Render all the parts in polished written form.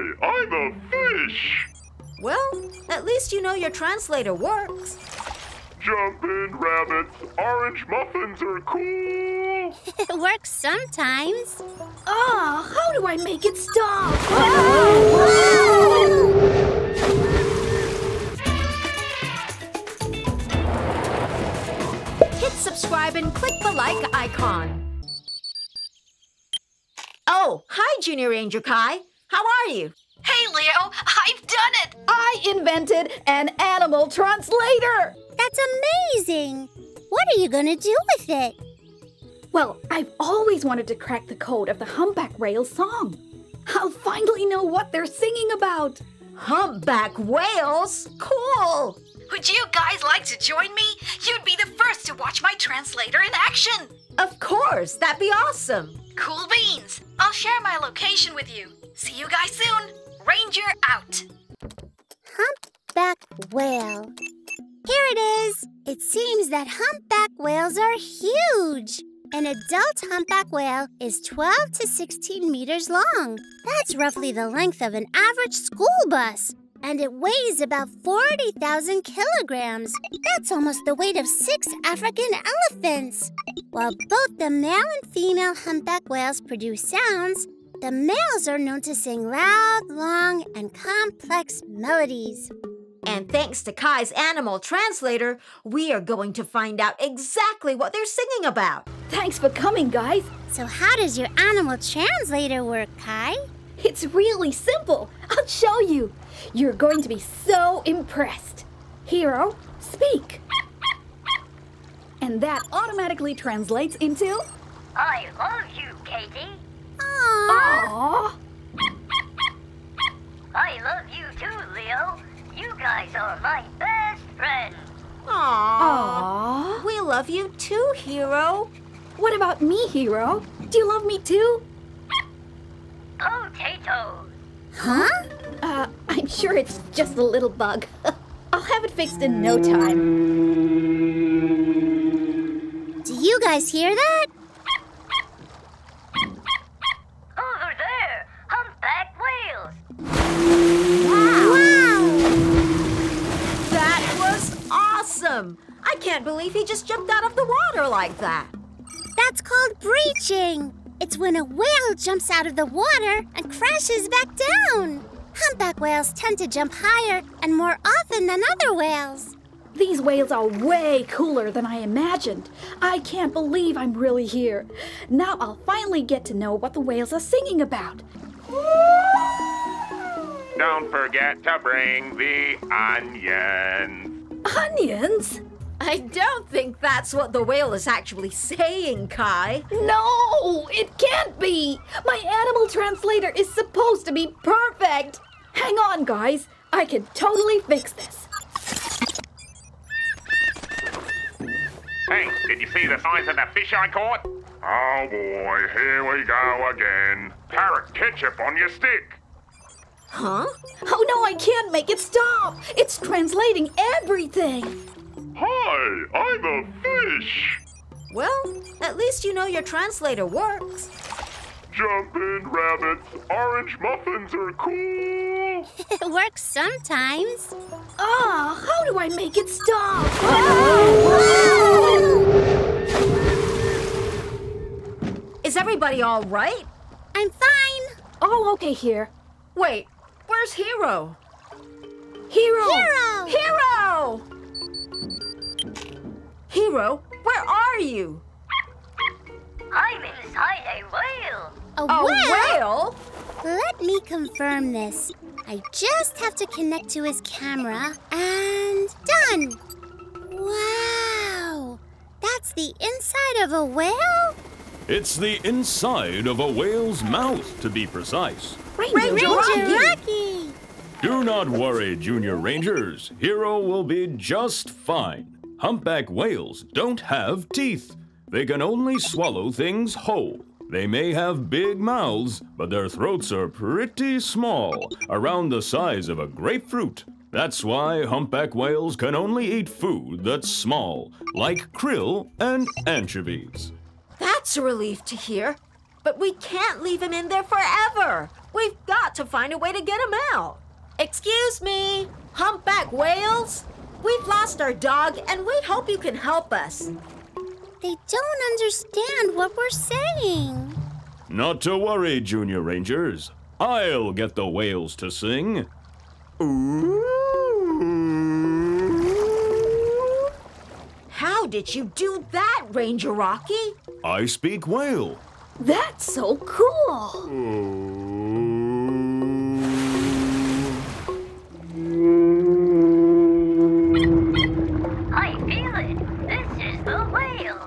Hey, I'm a fish! Well, at least you know your translator works. Jumping rabbits, orange muffins are cool! It works sometimes. Oh, how do I make it stop? Oh! Hit subscribe and click the like icon. Oh, hi, Junior Ranger Kai. How are you? Hey, Leo, I've done it! I invented an animal translator! That's amazing! What are you gonna do with it? Well, I've always wanted to crack the code of the Humpback Whale song. I'll finally know what they're singing about. Humpback whales? Cool! Would you guys like to join me? You'd be the first to watch my translator in action! Of course! That'd be awesome! Cool beans! I'll share my location with you. See you guys soon! Ranger out! Humpback whale. Here it is! It seems that humpback whales are huge! An adult humpback whale is 12 to 16 meters long. That's roughly the length of an average school bus. And it weighs about 40,000 kilograms. That's almost the weight of 6 African elephants. While both the male and female humpback whales produce sounds, the males are known to sing loud, long, and complex melodies. And thanks to Kai's animal translator, we are going to find out exactly what they're singing about. Thanks for coming, guys. So how does your animal translator work, Kai? It's really simple. I'll show you. You're going to be so impressed. Hero, speak. And that automatically translates into... I love you, Katie. Aww. I love you too, Leo. You guys are my best friends. Aww. We love you too, Hero. What about me, Hero? Do you love me too? Potatoes. Huh? I'm sure it's just a little bug. I'll have it fixed in no time. Do you guys hear that? Over there! Humpback whales! Wow! Wow! That was awesome! I can't believe he just jumped out of the water like that. That's called breaching. It's when a whale jumps out of the water and crashes back down. Humpback whales tend to jump higher and more often than other whales. These whales are way cooler than I imagined. I can't believe I'm really here. Now I'll finally get to know what the whales are singing about. Don't forget to bring the onions. Onions? I don't think that's what the whale is actually saying, Kai. No, it can't be. My animal translator is supposed to be perfect. Hang on, guys. I can totally fix this. Hey, did you see the size of that fish I caught? Oh, boy, here we go again. Parrot ketchup on your stick. Huh? Oh, no, I can't make it stop. It's translating everything. Hi, I'm a fish! Well, at least you know your translator works. Jumping rabbits, orange muffins are cool! It works sometimes. Oh, how do I make it stop? Oh! Is everybody all right? I'm fine. Oh, okay, here. Wait, where's Hero? Hero! Hero! Hero! Hero, where are you? I'm inside a whale. A whale? Let me confirm this. I just have to connect to his camera and done. Wow, that's the inside of a whale? It's the inside of a whale's mouth, to be precise. Ranger Rocky! Do not worry, Junior Rangers. Hero will be just fine. Humpback whales don't have teeth. They can only swallow things whole. They may have big mouths, but their throats are pretty small, around the size of a grapefruit. That's why humpback whales can only eat food that's small, like krill and anchovies. That's a relief to hear. But we can't leave him in there forever. We've got to find a way to get him out. Excuse me, humpback whales? We've lost our dog, and we hope you can help us. They don't understand what we're saying. Not to worry, Junior Rangers. I'll get the whales to sing. Ooh. How did you do that, Ranger Rocky? I speak whale. That's so cool. I feel it. This is the whale.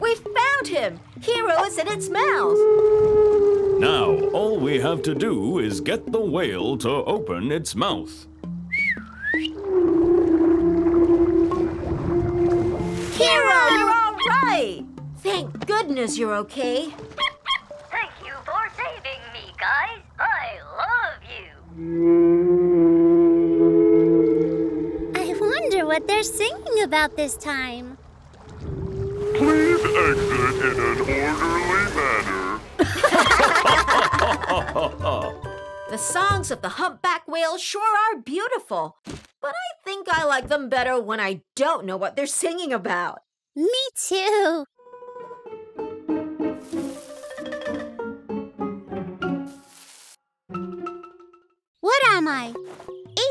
We've found him. Hero is in its mouth. Now, all we have to do is get the whale to open its mouth. Hero, you're all right. Thank goodness you're okay. Thank you for saving me, guys. I love you. I wonder what they're singing about this time. Please exit in an orderly manner. The songs of the humpback whale sure are beautiful, but I think I like them better when I don't know what they're singing about. Me too. What am I?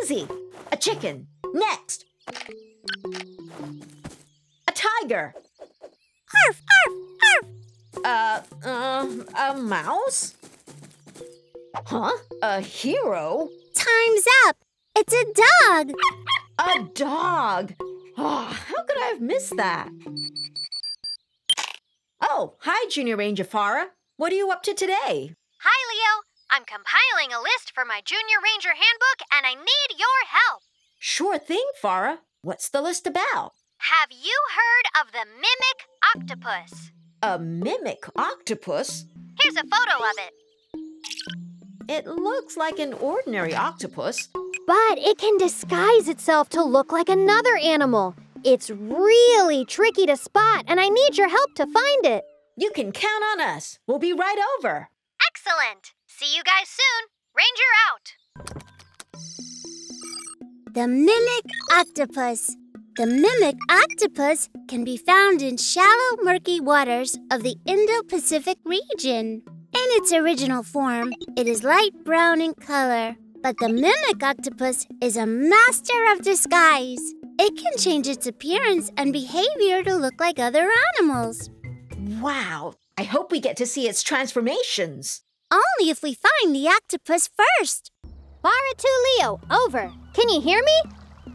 Easy. A chicken. Next. A tiger. Arf, arf, arf. A mouse? Huh? A hero? Time's up. It's a dog. A dog. Oh, how could I have missed that? Oh, hi, Junior Ranger Farah. What are you up to today? Hi, Leo. I'm compiling a list for my Junior Ranger handbook, and I need your help. Sure thing, Farah. What's the list about? Have you heard of the mimic octopus? A mimic octopus? Here's a photo of it. It looks like an ordinary octopus. But it can disguise itself to look like another animal. It's really tricky to spot, and I need your help to find it. You can count on us. We'll be right over. Excellent. See you guys soon. Ranger out. The mimic octopus. The mimic octopus can be found in shallow, murky waters of the Indo-Pacific region. In its original form, it is light brown in color. But the mimic octopus is a master of disguise. It can change its appearance and behavior to look like other animals. Wow! I hope we get to see its transformations. Only if we find the octopus first. Farah to Leo, over. Can you hear me?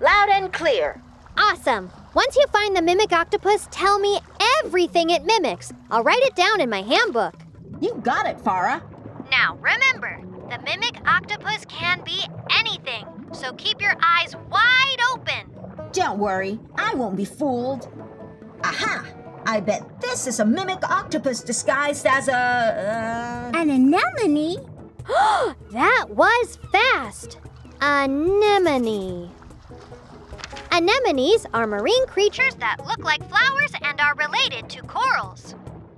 Loud and clear. Awesome. Once you find the mimic octopus, tell me everything it mimics. I'll write it down in my handbook. You got it, Farah. Now, remember, the mimic octopus can be anything, so keep your eyes wide open. Don't worry, I won't be fooled. Aha! I bet this is a mimic octopus disguised as a... An anemone? That was fast! Anemone. Anemones are marine creatures that look like flowers and are related to corals.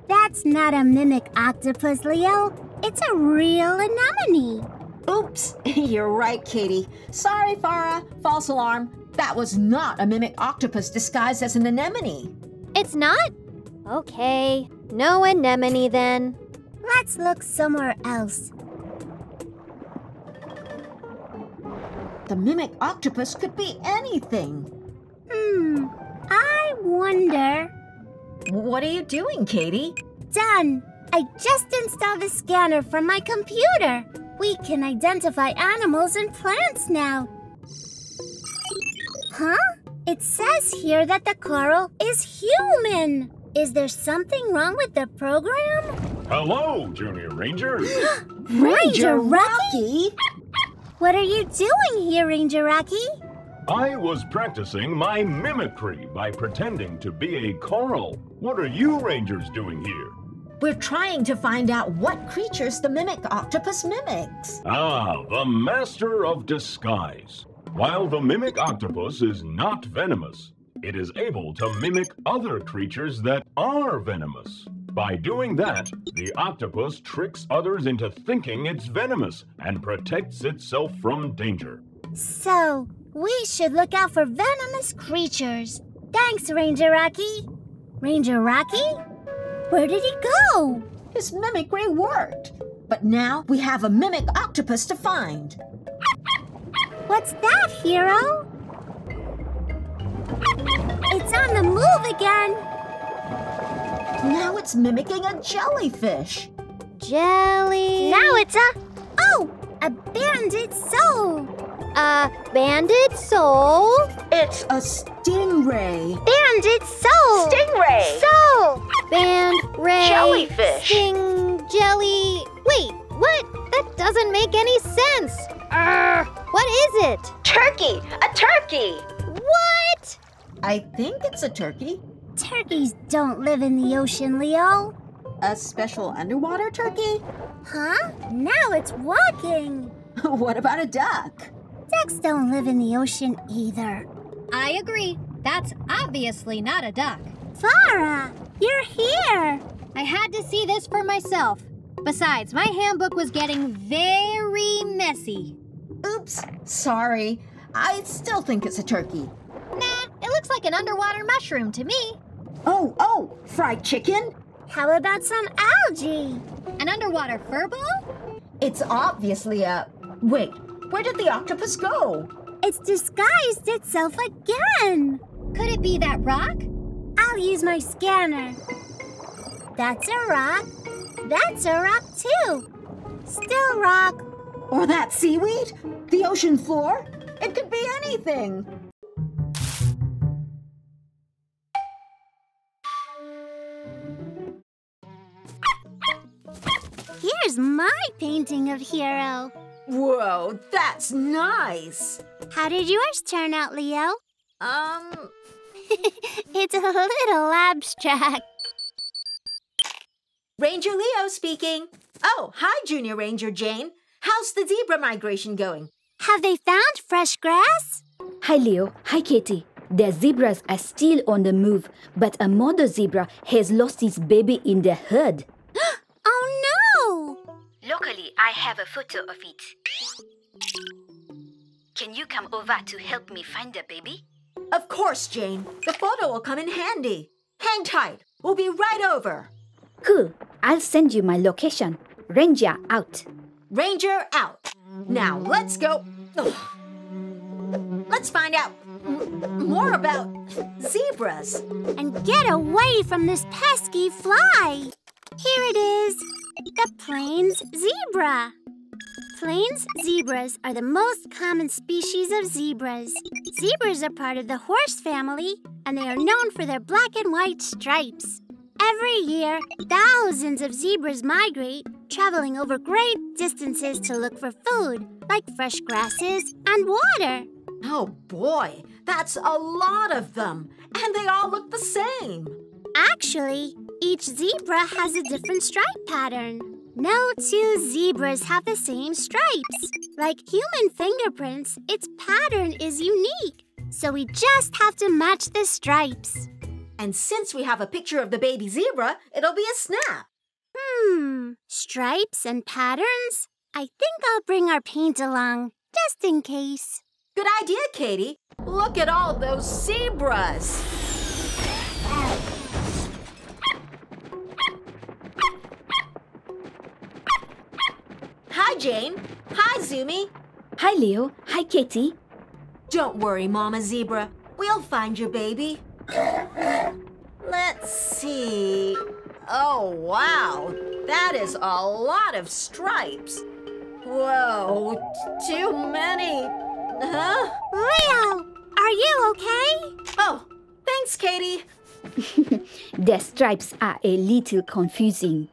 That's not a mimic octopus, Leo. It's a real anemone. Oops, you're right, Katie. Sorry, Farah. False alarm. That was not a mimic octopus disguised as an anemone. It's not? Okay, no anemone then. Let's look somewhere else. The mimic octopus could be anything. I wonder. What are you doing, Katie? Done. I just installed a scanner from my computer. We can identify animals and plants now. Huh? It says here that the coral is human. Is there something wrong with the program? Hello, Junior Ranger. Ranger Rocky? What are you doing here, Ranger Rocky? I was practicing my mimicry by pretending to be a coral. What are you Rangers doing here? We're trying to find out what creatures the mimic octopus mimics. Ah, the master of disguise. While the mimic octopus is not venomous, it is able to mimic other creatures that are venomous. By doing that, the octopus tricks others into thinking it's venomous and protects itself from danger. So, we should look out for venomous creatures. Thanks, Ranger Rocky. Ranger Rocky? Where did he go? His mimicry worked. But now we have a mimic octopus to find. What's that, Hero? It's on the move again. Now it's mimicking a jellyfish. Jelly. Now it's a banded soul. A banded soul? It's a stingray. Banded soul. Stingray. Soul. Band ray. Jellyfish. Sting jelly. Wait, what? That doesn't make any sense. What is it? Turkey. A turkey. What? I think it's a turkey. Turkeys don't live in the ocean, Leo. A special underwater turkey? Huh? Now it's walking. What about a duck? Ducks don't live in the ocean either. I agree. That's obviously not a duck. Farah, you're here. I had to see this for myself. Besides, my handbook was getting very messy. Oops, sorry. I still think it's a turkey. Nah, it looks like an underwater mushroom to me. Oh, fried chicken? How about some algae? An underwater furball? It's obviously Wait, where did the octopus go? It's disguised itself again. Could it be that rock? I'll use my scanner. That's a rock. That's a rock too. Still rock. Or that seaweed? The ocean floor? It could be anything. Here's my painting of Hero. Whoa, that's nice. How did yours turn out, Leo? It's a little abstract. Ranger Leo speaking. Oh, hi, Junior Ranger Jane. How's the zebra migration going? Have they found fresh grass? Hi, Leo. Hi, Katie. The zebras are still on the move, but a mother zebra has lost its baby in the herd. Oh, no! Luckily, I have a photo of it. Can you come over to help me find the baby? Of course, Jane. The photo will come in handy. Hang tight. We'll be right over. Cool. I'll send you my location. Ranger out. Ranger out. Now, let's go. Ugh. Let's find out more about zebras. And get away from this pesky fly. Here it is, the Plains Zebra. Plains zebras are the most common species of zebras. Zebras are part of the horse family, and they are known for their black and white stripes. Every year, thousands of zebras migrate, traveling over great distances to look for food, like fresh grasses and water. Oh boy, that's a lot of them, and they all look the same. Actually, each zebra has a different stripe pattern. No two zebras have the same stripes. Like human fingerprints, its pattern is unique, so we just have to match the stripes. And since we have a picture of the baby zebra, it'll be a snap. Stripes and patterns? I think I'll bring our paint along, just in case. Good idea, Katie. Look at all those zebras. Hi, Jane. Hi, Zumi. Hi, Leo. Hi, Katie. Don't worry, Mama Zebra. We'll find your baby. Let's see. Oh, wow. That is a lot of stripes. Whoa, too many. Huh? Leo, are you okay? Oh, thanks, Katie. The stripes are a little confusing.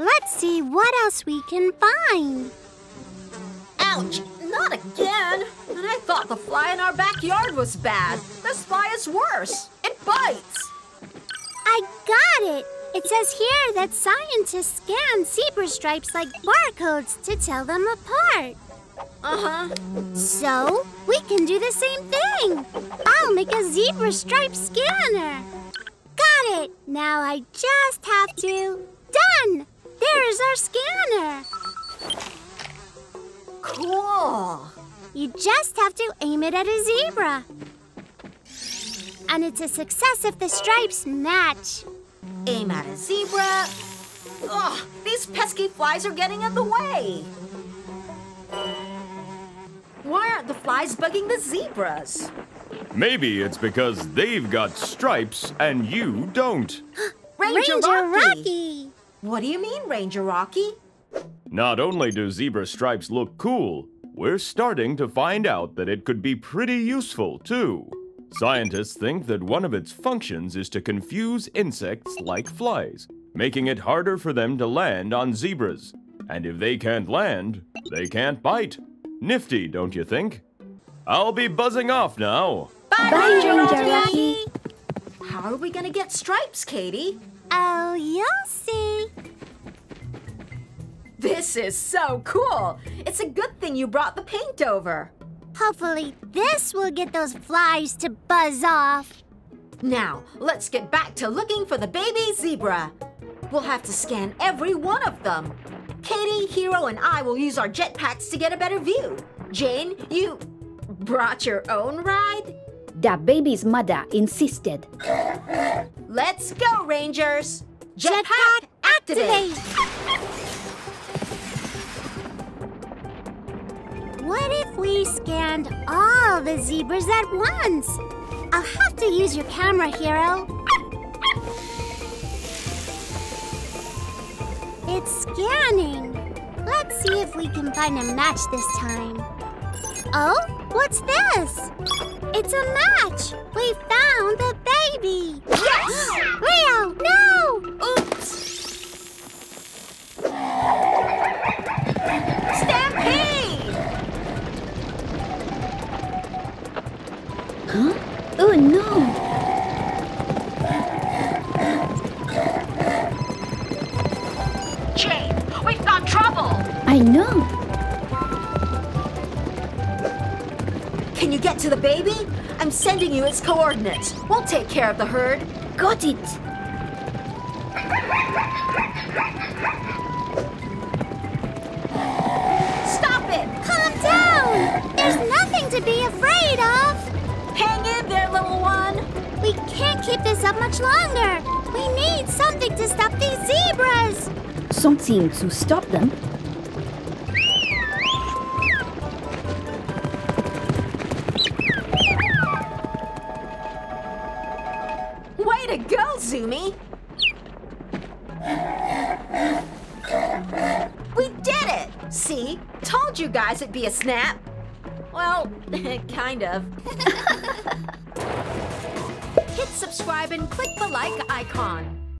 Let's see what else we can find. Ouch, not again. And I thought the fly in our backyard was bad. This fly is worse. It bites. I got it. It says here that scientists scan zebra stripes like barcodes to tell them apart. So we can do the same thing. I'll make a zebra stripe scanner. Got got it! Now I just have to... Done! There is our scanner! Cool! You just have to aim it at a zebra. And it's a success if the stripes match. Aim at a zebra. Ugh, these pesky flies are getting in the way. Why aren't the flies bugging the zebras? Maybe it's because they've got stripes and you don't. Ranger Rocky! What do you mean, Ranger Rocky? Not only do zebra stripes look cool, we're starting to find out that it could be pretty useful, too. Scientists think that one of its functions is to confuse insects like flies, making it harder for them to land on zebras. And if they can't land, they can't bite. Nifty, don't you think? I'll be buzzing off now. Bye, Ranger Rocky! How are we gonna get stripes, Katie? Oh, you'll see. This is so cool! It's a good thing you brought the paint over. Hopefully, this will get those flies to buzz off. Now, let's get back to looking for the baby zebra. We'll have to scan every one of them. Katie, Hero, and I will use our jetpacks to get a better view. Jane, you brought your own ride? The baby's mother insisted. Let's go, Rangers! Jetpack activate! What if we scanned all the zebras at once? I'll have to use your camera, Hero. It's scanning. Let's see if we can find a match this time. Oh, what's this? It's a match. We found the baby. Yes! Leo, no! Oops! Stampede! Huh? Oh, no! Jane, we found trouble! I know! Can you get to the baby? I'm sending you its coordinates. We'll take care of the herd. Got it! Stop it! Calm down! There's nothing to be afraid of! Hang in there, little one! We can't keep this up much longer! We need something to stop these zebras! Something to stop them? Way to go, Zumi! We did it! See? Told you guys it'd be a snap! Well, kind of. Hit subscribe and click the like icon.